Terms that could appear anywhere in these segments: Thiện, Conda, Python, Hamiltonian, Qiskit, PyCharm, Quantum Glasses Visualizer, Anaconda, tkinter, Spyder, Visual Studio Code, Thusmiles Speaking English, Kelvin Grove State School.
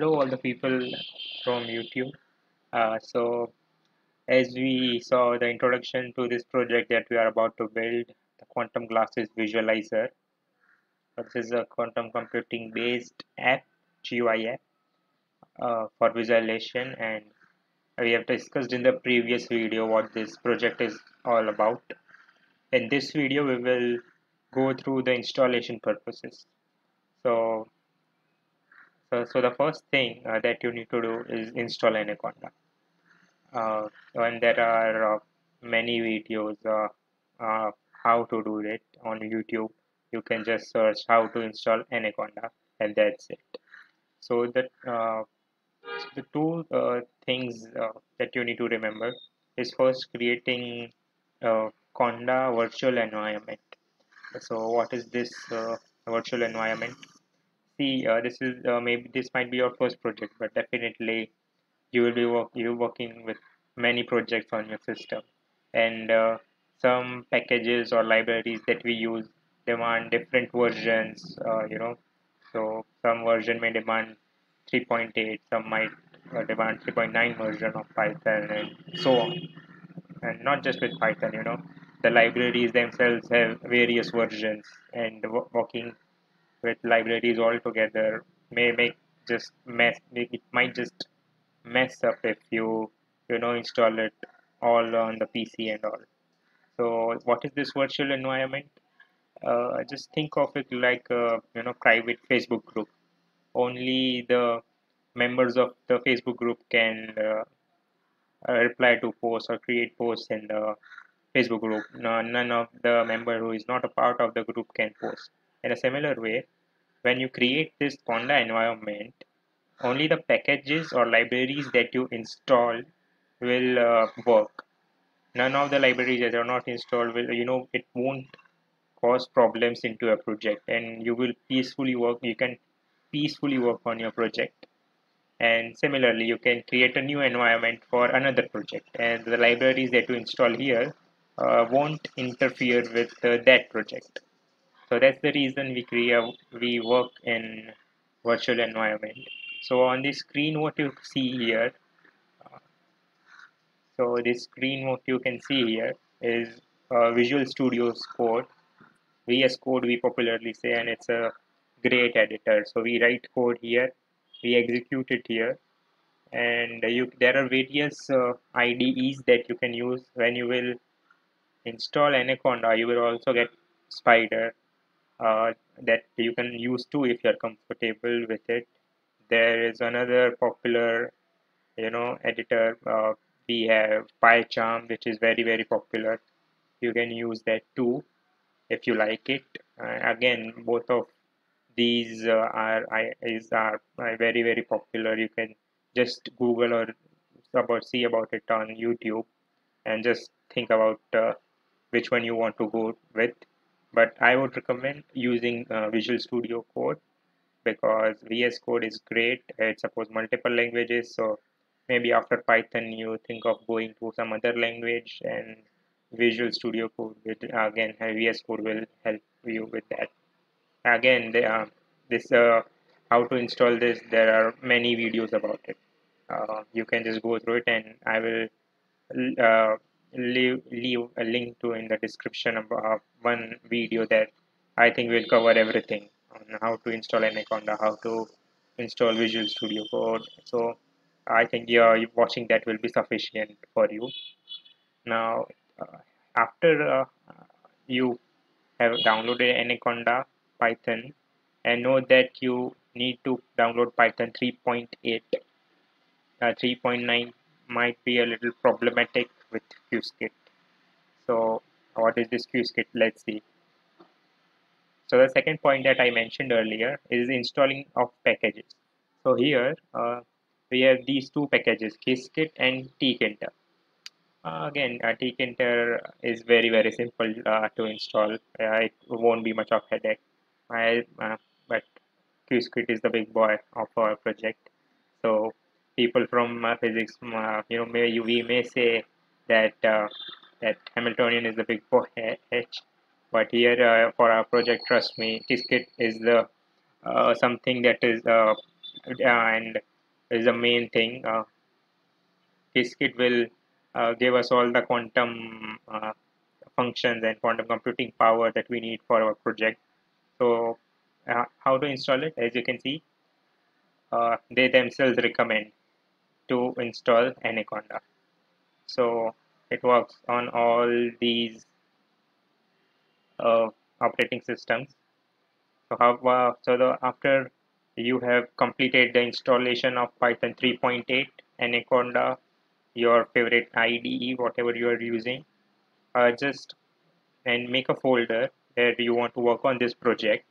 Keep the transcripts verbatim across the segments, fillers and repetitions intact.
hello all the people from YouTube. Uh, so as we saw the introduction to this project that we are about to build, the Quantum Glasses Visualizer. This is a quantum computing based app, G U I app, uh, for visualization, and we have discussed in the previous video what this project is all about. In this video we will go through the installation purposes. So So, so the first thing uh, that you need to do is install Anaconda, uh, and there are uh, many videos uh, uh, how to do it on YouTube. You can just search how to install Anaconda and that's it. So the, uh, the two uh, things uh, that you need to remember is first creating a Conda virtual environment. So what is this uh, virtual environment? Uh, this is uh, maybe this might be your first project, but definitely you will be work you working with many projects on your system, and uh, some packages or libraries that we use demand different versions. Uh, you know, so some version may demand three point eight, some might uh, demand three point nine version of Python, and so on. And not just with Python, you know, the libraries themselves have various versions, and working with libraries all together may make just mess it might just mess up if you you know install it all on the P C and all. So what is this virtual environment? Uh, just think of it like a you know private Facebook group. Only the members of the Facebook group can uh, reply to posts or create posts in the Facebook group. No, none of the member who is not a part of the group can post. In a similar way, when you create this Conda environment, only the packages or libraries that you install will uh, work. None of the libraries that are not installed will, you know, it won't cause problems into a project, and you will peacefully work, you can peacefully work on your project. And similarly, you can create a new environment for another project, and the libraries that you install here uh, won't interfere with uh, that project. So that's the reason we create we work in virtual environment. So on this screen, what you see here, uh, so this screen what you can see here is uh, Visual Studio Code, V S Code we popularly say, and it's a great editor. So we write code here, we execute it here, and you there are various uh, I D Es that you can use. When you will install Anaconda, you will also get Spyder. Uh, that you can use too if you're comfortable with it. There is another popular you know editor, uh, we have PyCharm, which is very very popular. You can use that too if you like it. Uh, again, both of these uh, are is are very very popular. You can just Google or about see about it on YouTube and just think about uh, which one you want to go with. But I would recommend using uh, Visual Studio Code, because V S Code is great. It supports multiple languages. So maybe after Python, you think of going to some other language, and Visual Studio Code will, again, V S Code will help you with that. Again, they are, this uh, how to install this, there are many videos about it. Uh, you can just go through it, and I will uh, Leave, leave a link to in the description of one video that I think will cover everything on how to install Anaconda, how to install Visual Studio Code. So I think yeah, watching that will be sufficient for you. Now uh, after uh, you have downloaded Anaconda Python, and know that you need to download Python three point eight. uh, three point nine might be a little problematic with Qiskit. So what is this Qiskit? Let's see. So the second point that I mentioned earlier is installing of packages. So here uh, we have these two packages, Qiskit and tkinter. Uh, again, uh, tkinter is very very simple uh, to install. Uh, it won't be much of a headache. I, uh, but Qiskit is the big boy of our project. So people from uh, physics, uh, you know, may you, we may say that uh, that Hamiltonian is the big boy H, but here uh, for our project, trust me, Qiskit is the uh, something that is uh, and is the main thing. Uh, Qiskit will uh, give us all the quantum uh, functions and quantum computing power that we need for our project. So uh, how to install it? As you can see, uh, they themselves recommend to install Anaconda. So it works on all these uh, operating systems. So, how, uh, so the, after you have completed the installation of Python three point eight, Anaconda, your favorite I D E, whatever you are using, uh, just and make a folder that you want to work on this project,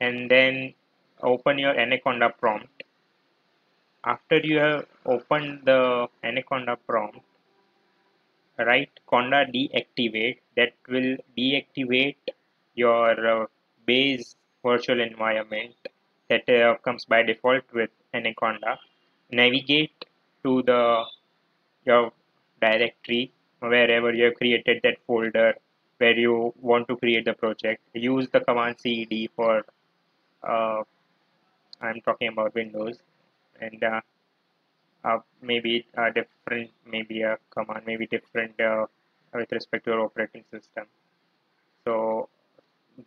and then open your Anaconda prompt. After you have opened the Anaconda prompt, write Conda deactivate. That will deactivate your uh, base virtual environment that uh, comes by default with Anaconda. Navigate to the your directory wherever you have created that folder where you want to create the project. Use the command C D for uh, I'm talking about Windows, and uh, uh, maybe a different maybe a command maybe different uh, with respect to your operating system. So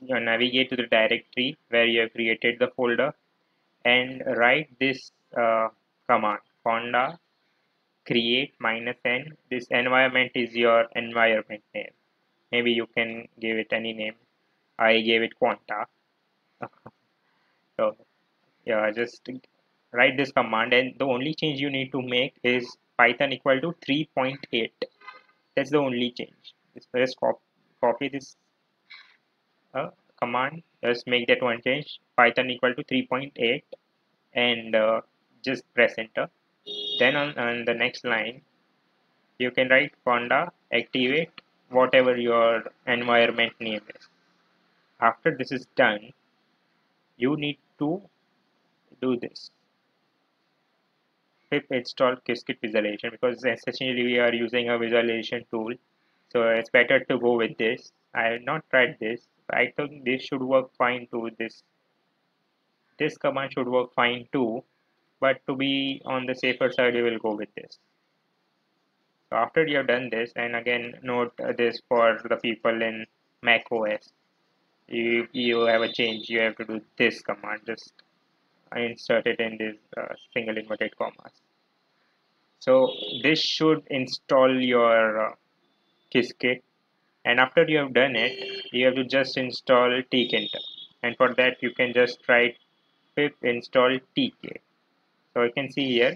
you navigate to the directory where you have created the folder and write this uh, command Conda create minus n. This environment is your environment name. Maybe you can give it any name. I gave it Quanta. So yeah, just write this command, and the only change you need to make is Python equal to three point eight. That's the only change. Just cop copy this Uh, command, just make that one change, Python equal to three point eight, and uh, just press enter. Then on, on the next line you can write Conda activate whatever your environment name is. After this is done, you need to do this pip install Qiskit visualization, because essentially we are using a visualization tool, so it's better to go with this. I have not tried this. I think this should work fine too. This this command should work fine too, but to be on the safer side, you will go with this. So after you have done this, and again note this for the people in Mac O S, you you have a change. You have to do this command. Just insert it in this uh, single inverted commas. So this should install your uh, Qiskit. And after you have done it, you have to just install tkinter, and for that you can just write pip install tk. So you can see here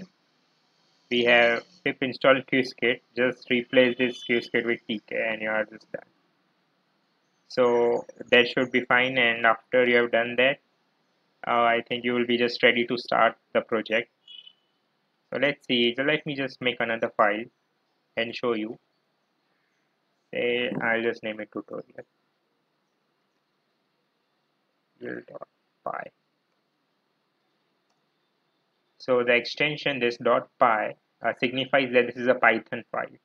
we have pip install Qiskit. Just replace this Qiskit with tk, and you are just done. So that should be fine. And after you have done that, uh, I think you will be just ready to start the project. So let's see. So let me just make another file and show you. I'll just name it tutorial .py. So the extension this .py uh, signifies that this is a Python file.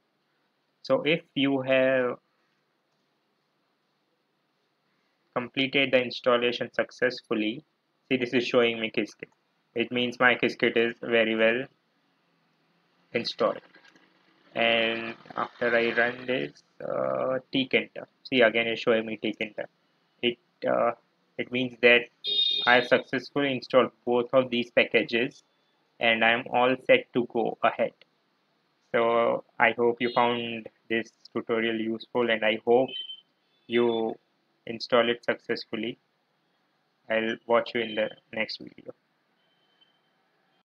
So if you have completed the installation successfully, see, this is showing me Qiskit. It means my Qiskit is very well installed. And after I run this uh, tkinter, see, again it's showing me tkinter. It uh, it means that I have successfully installed both of these packages, and I am all set to go ahead. So I hope you found this tutorial useful, and I hope you install it successfully. I'll watch you in the next video.